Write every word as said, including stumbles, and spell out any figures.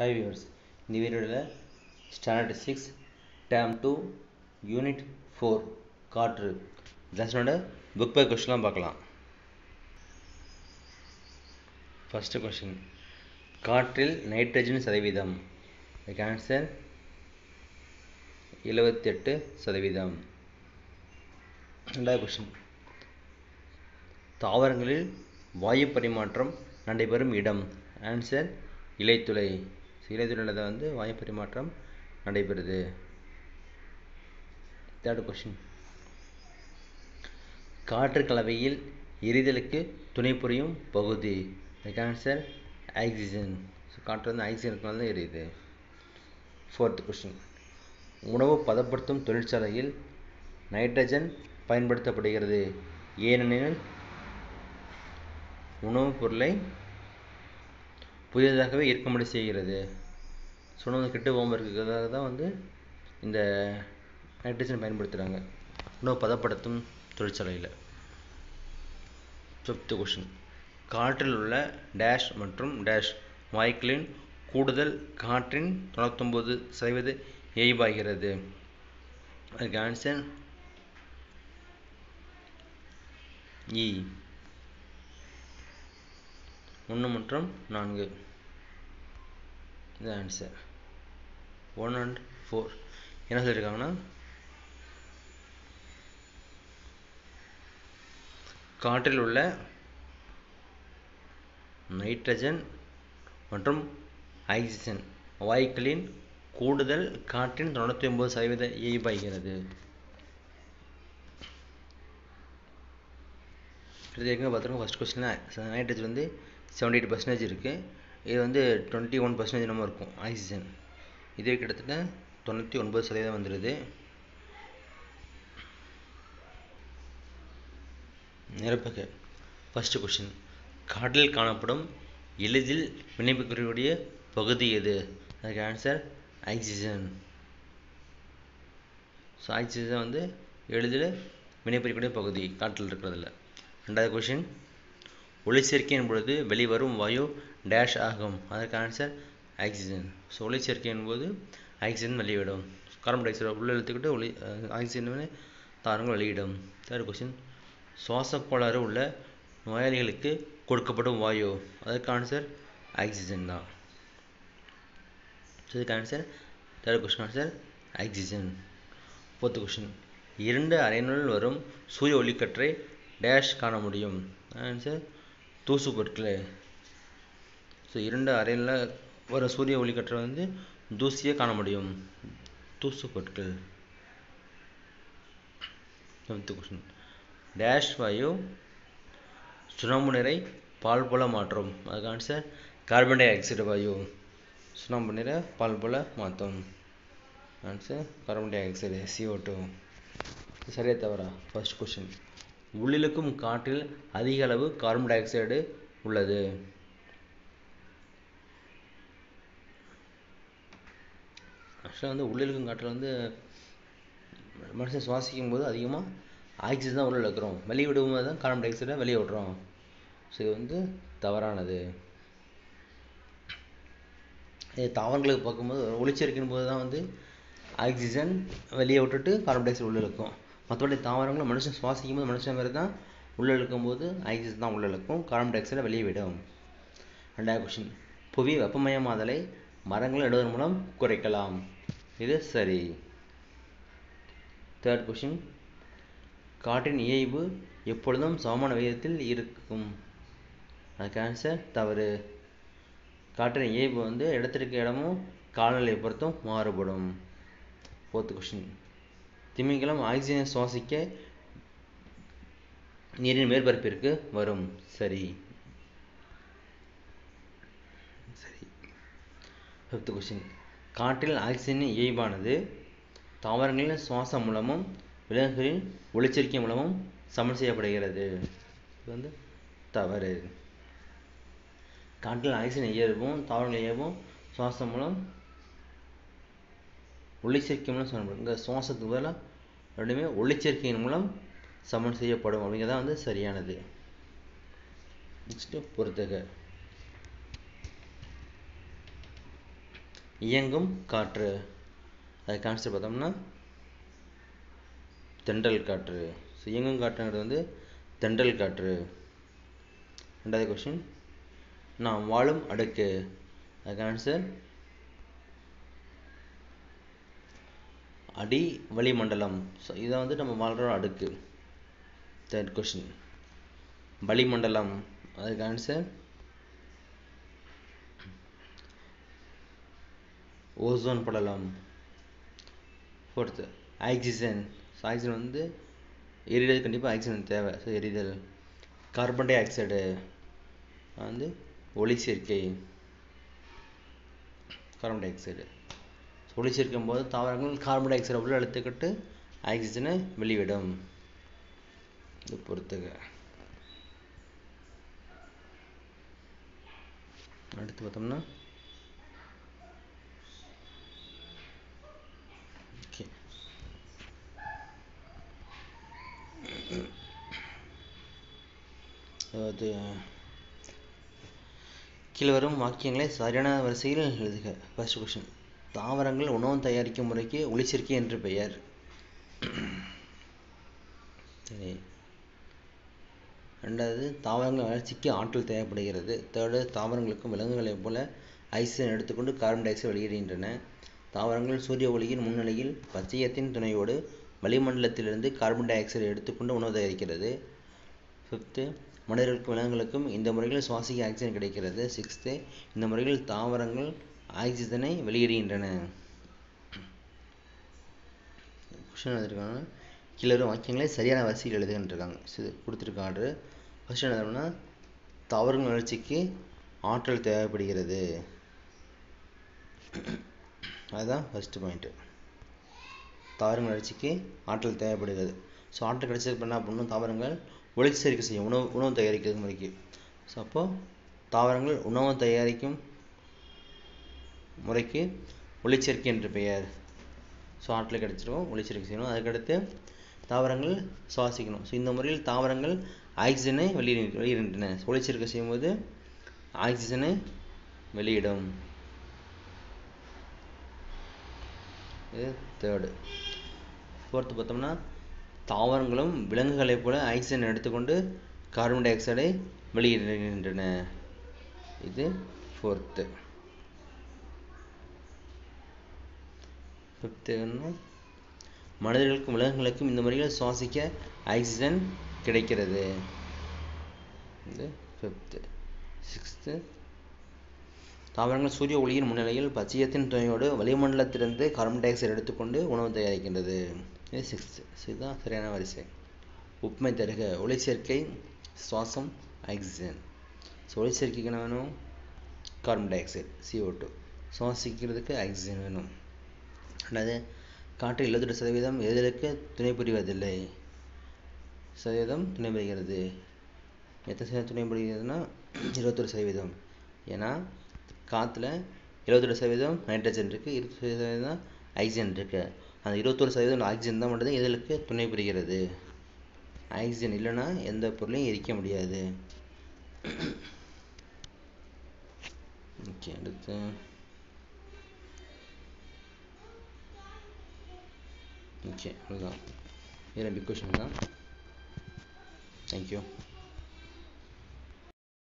Hi viewers, ನೀವು ಇರೋದಲ್ಲ standard six term two unit four quarter ಲೆಸನோட book by question la paakalam. First question, காற்றில் nitrogen சதவீதம். The answer seventy-eight percent. Second question, தாவரங்களில் வாயு பரிமாற்றம் நடைபெறும் இடம். Answer இலைத்துளை. இலைத்துளையில வந்து வாயு பரிமாற்றம் நடைபெறுது. Third question, காற்று கலவையில் எரிதலுக்கு துணை புரியும் பகுதி. The answer oxygen. So காற்று வந்து oxygen இருக்கனால தான் எரியுது. Fourth question, உணவு பதப்படுத்தும் தொழிற்சாலையில் நைட்ரஜன் பயன்படுத்தப்படுகிறது. ஏனெனில் உணவுப் பொருளை புதியதாகவே ஏற்கமடி செய்கிறது. ஸோ உணவு கெட்டு போகாமல் இருக்கிறதுக்காக தான் வந்து இந்த நைட்ரஜன் பயன்படுத்துகிறாங்க உணவு பதப்படுத்தும் தொழிற்சாலையில். ஃபிஃப்த் கொஷின், காற்றில் உள்ள டேஷ் மற்றும் டேஷ் வாயுக்களின் கூடுதல் காற்றின் தொண்ணூத்தொம்பது சதவீத ஏய்வாகிறது. அதுக்கு ஆன்சர் இ ஒன்று மற்றும் நான்கு. இது ஆன்சர் ஒன் அண்ட் ஃபோர். என்ன சொல்லியிருக்காங்கன்னா, காற்றில் உள்ள நைட்ரஜன் மற்றும் ஆக்சிஜன் வாயுக்களின் கூடுதல் காற்றின் தொண்ணூற்றி ஒன்பது சதவீத ஏய்வாகிறது. பார்த்துருக்கோம் ஃபர்ஸ்ட் கொஸ்டின் நைட்ரஜன் வந்து செவன்டி எயிட் பர்சன்டேஜ் இருக்குது. இது வந்து டுவெண்ட்டி ஒன் பர்சன்டேஜ் நம்ம இருக்கும் ஆக்சிஜன். இதே கிட்டத்தட்ட தொண்ணூற்றி ஒன்பது சதவீதம் வந்துடுது. நிரப்புக்கு ஃபர்ஸ்ட் கொஸ்டின், காற்றில் காணப்படும் எளிதில் வினைபுரியக்கூடிய பகுதி எது? அதுக்கு ஆன்சர் ஆக்சிஜன். ஸோ ஆக்சிஜன் வந்து எளிதில் வினைபுரியக்கூடிய பகுதி காற்றில் இருக்கிறதுல. ரெண்டாவது கொஷின், ஒளி சேர்க்கையின் பொழுது வெளிவரும் வாயு டேஷ் ஆகும். அதற்கு ஆன்சர் ஆக்சிஜன். ஸோ ஒளி சேர்க்கையின் போது ஆக்சிஜன் வெளியிடும், கார்பன் டை ஆக்சைடு உள்ளே எடுத்துக்கிட்டு ஒளி ஆக்சிஜன் தாரங்கள் வெளியிடும். தேர்ட் கொஷின், சுவாச கோளாறு உள்ள நோயாளிகளுக்கு கொடுக்கப்படும் வாயு. அதற்கு ஆன்சர் ஆக்சிஜன் தான். இதுக்கு answer third question answer oxygen. Fourth question, இரண்டு அறையினுள் வரும் சூரிய ஒளிக்கற்றை டேஷ் காண முடியும். ஆன்சர் தூசு பொருட்களே. ஸோ இரண்டு அறையில் வர சூரிய ஒளிக்கற்றை வந்து தூசியை காண முடியும், தூசு பொருட்கள். கொஸ்டின், டேஷ் வாயு சுண்ணாம்பு நீரை பால் போல மாற்றும். அதுக்கு ஆன்சர் கார்பன் டை ஆக்சைடு வாயு சுண்ணாம்பு நீரை பால் போல மாற்றும். Answer carbon dioxide CO two. சரியா தவறா? ஃபர்ஸ்ட் கொஸ்டின், உள்ளிழுக்கும் காற்றில் அதிக அளவு கார்பன் டை ஆக்சைடு உள்ளது. ஆக்சுவலாக வந்து உள்ளிழுக்கும் காற்றில் வந்து மனுஷன் சுவாசிக்கும் போது அதிகமாக ஆக்சிஜன் தான் உள்ள இழுக்கிறோம், வெளியே விடும்போது தான் கார்பன் டை ஆக்சைடை வெளியே விடுறோம். ஸோ இது வந்து தவறானது. இது தாவரங்களுக்கு பார்க்கும்போது ஒளிச்சேர்க்கும் போது தான் வந்து ஆக்சிஜன் வெளியே விட்டுட்டு கார்பன் டை ஆக்சைடு உள்ள இழுக்கும். மற்றபடி தாவரங்களும் மனுஷன் சுவாசிக்கும் போது மனுஷன் மாதிரி தான் உள்ளே இழுக்கும்போது ஆக்சிஜன் தான் உள்ளே இழுக்கும், கார்பன் டை ஆக்சைடை வெளியே விடும். ரெண்டாவது கொஷின், புவி வெப்பமயமாதலை மரங்கள் நடுவதன் மூலம் குறைக்கலாம். இது சரி. தேர்ட் கொஷின், காற்றின் இயைபு எப்பொழுதும் சமமான விகிதத்தில் இருக்கும். அதுக்கு ஆன்சர் தவறு. காற்றின் இயைபு வந்து இடத்திற்கு இடமும் காலநிலையை பொறுத்தும் மாறுபடும். ஃபோர்த் கொஷின், திமிங்கலம் ஆக்சிஜனை சுவாசிக்க நீரின் மேற்பரப்பிற்கு வரும். சரி சரி. ஃபிஃப்த் கொஸ்டின், காற்றில் ஆக்சிஜனின் இயல்பானது தாவரங்களின் சுவாசம் மூலமும் விலங்குகளின் ஒளிச்சேர்க்கை மூலமும் சமன் செய்யப்படுகிறது. இது வந்து தவறு. காற்றில் ஆக்சிஜன் இயல்பும் தாவரங்கள் இயல்பும் சுவாசம் மூலம் ஒளிச்சேர்க்கைன்னு சொல்லணும். இங்கே சுவாசத்துக்கு பதிலாக ரெண்டுமே ஒளிச்சேர்க்கையின் மூலம் சமன் செய்யப்படும் அப்படிங்கிறதான் வந்து சரியானது. நெக்ஸ்ட்டு பொறுத்துக. இயங்கும் காற்று. அது கான்செப்ட் பார்த்தோம்னா தென்றல் காற்று. ஸோ இயங்கும் காற்றுங்கிறது வந்து தென்றல் காற்று. ரெண்டாவது கொஸ்டின், நாம் வாழும் அடுக்கு. அதுக்கு ஆன்சர் அடி வளிமண்டலம். ஸோ இதை வந்து நம்ம வாழ்கிற அடுக்கு. தேர்ட் கொஸ்டின், வளிமண்டலம். அதுக்கு ஆன்சர் ஓசோன் படலம். Fourth oxygen. ஸோ ஆக்சிஜன் வந்து எரிதல், கண்டிப்பாக ஆக்சிஜன் தேவை. ஸோ எரிதல். கார்பன் டை ஆக்சைடு வந்து ஒளி சேர்க்கை, கார்பன் டை ஆக்சைடு. ஒளி சேர்க்கும் போது தாவரங்கள் கார்பன் டை ஆக்சைடை உள்ள அழுத்துக்கிட்டு ஆக்சிஜனை வெளியிடும். இது பொறுத்துக்க. அடுத்து பார்த்தோம்னா அதாவது கீழே வரும் வாக்கியங்களை சரியான வரிசையில் எழுதுக. ஃபர்ஸ்ட் கொஸ்டின், தாவரங்கள் உணவு தயாரிக்கும் முறைக்கு ஒளிச்சேர்க்கை என்று பெயர். சரி. ரெண்டாவது, தாவரங்கள் வளர்ச்சிக்கு ஆற்றல் தேவைப்படுகிறது. தேர்டு, தாவரங்களுக்கும் விலங்குகளைப் போல ஆக்சிஜன் எடுத்துக்கொண்டு கார்பன் டை ஆக்சைடு வெளியிடுகின்றன. தாவரங்கள் சூரிய ஒளியின் முன்னிலையில் பச்சையத்தின் துணையோடு வளிமண்டலத்திலிருந்து கார்பன் டை ஆக்சைடு எடுத்துக்கொண்டு உணவு தயாரிக்கிறது. ஃபிஃப்த்து, மனிதர்களுக்கும் விலங்குகளுக்கும் இந்த முறையில் சுவாசிக்க ஆக்சிஜன் கிடைக்கிறது. சிக்ஸ்த்து, இந்த முறையில் தாவரங்கள் ஆக்சிஜனை வெளியிடுகின்றன. கொஸ்டின் எழுதிருக்காங்க, கீழே வாக்கியங்களை சரியான வரிசையில் எழுதுகின்றிருக்காங்க. இது கொடுத்துருக்காங்க ஆர்டரு. கொஸ்டின் எழுதுனா தாவரங்கள் வளர்ச்சிக்கு ஆற்றல் தேவைப்படுகிறது. அதுதான் ஃபர்ஸ்ட் பாயிண்ட்டு, தாவரங்கள் வளர்ச்சிக்கு ஆற்றல் தேவைப்படுகிறது. ஸோ ஆற்றல் கிடைச்சதுக்கு என்ன பண்ணணும், தாவரங்கள் ஒளிச்சு சேர்க்கை செய்யும் உணவு உணவு தயாரிக்கிறது முறைக்கு. ஸோ அப்போது தாவரங்கள் உணவு தயாரிக்கும் முறைக்கு ஒளிச்சேர்க்கை என்று பெயர். ஸோ ஆற்றில் கிடச்சிருக்கும், ஒளிச்சேர்க்கை செய்யணும். அதுக்கடுத்து தாவரங்கள் சுவாசிக்கணும். ஸோ இந்த முறையில் தாவரங்கள் ஆக்சிஜனை வெளியிட வெளியிடுகின்றன. ஒளிச்சேர்க்கை செய்யும்போது ஆக்சிஜனை வெளியிடும். இது தேர்டு. ஃபோர்த்து பார்த்தோம்னா, தாவரங்களும் விலங்குகளைப் போல ஆக்சிஜன் எடுத்துக்கொண்டு கார்பன் டை ஆக்சைடை வெளியிடுகின்றன. இது ஃபோர்த்து. ஃபிஃப்த்துன்னா, மனிதர்களுக்கும் விலங்குகளுக்கும் இந்த முறையில் சுவாசிக்க ஆக்சிஜன் கிடைக்கிறது. இது ஃபிஃப்த்து. சிக்ஸ்த்து, தாவரங்கள் சூரிய ஒளியின் முன்னிலையில் பச்சையத்தின் துணையோடு வளிமண்டலத்திலிருந்து கார்பன் டை ஆக்சைடு எடுத்துக்கொண்டு உணவு தயாரிக்கின்றது. இது சிக்ஸ்த்து. ஸோ இதுதான் சரியான வரிசை. உப்புமை தருக, ஒளிச்சேர்க்கை, சுவாசம், ஆக்சிஜன். ஸோ ஒளிச்சேர்க்கைக்கு என்ன வேணும், carbon dioxide CO two. சுவாசிக்கிறதுக்கு ஆக்சிஜன் வேணும். ரெண்டாவது, காற்றில் எழுபத்தெட்டு சதவீதம் எதிலுக்கு துணை புரிவதில்லை, சதவீதம் துணை புரிகிறது. எத்தனை சதவீதம் துணை புரிகிறதுனா இருபத்தொரு சதவீதம். ஏன்னா காற்றுல எழுபத்தெட்டு சதவீதம் நைட்ரஜன் இருக்குது, இருபத்தொரு சதவீதம் தான் ஆக்சிஜன் இருக்குது. அந்த இருபத்தொரு சதவீதம் ஆக்சிஜன் தான் மட்டும்தான் இதற்கு துணை புரிகிறது. ஆக்சிஜன் இல்லைன்னா எந்த பொருளையும் எரிக்க முடியாது. ஓகே. அடுத்து ஓகே, அதுதான். வேறு பிக் கொஸ்டின் தான். தேங்க்யூ.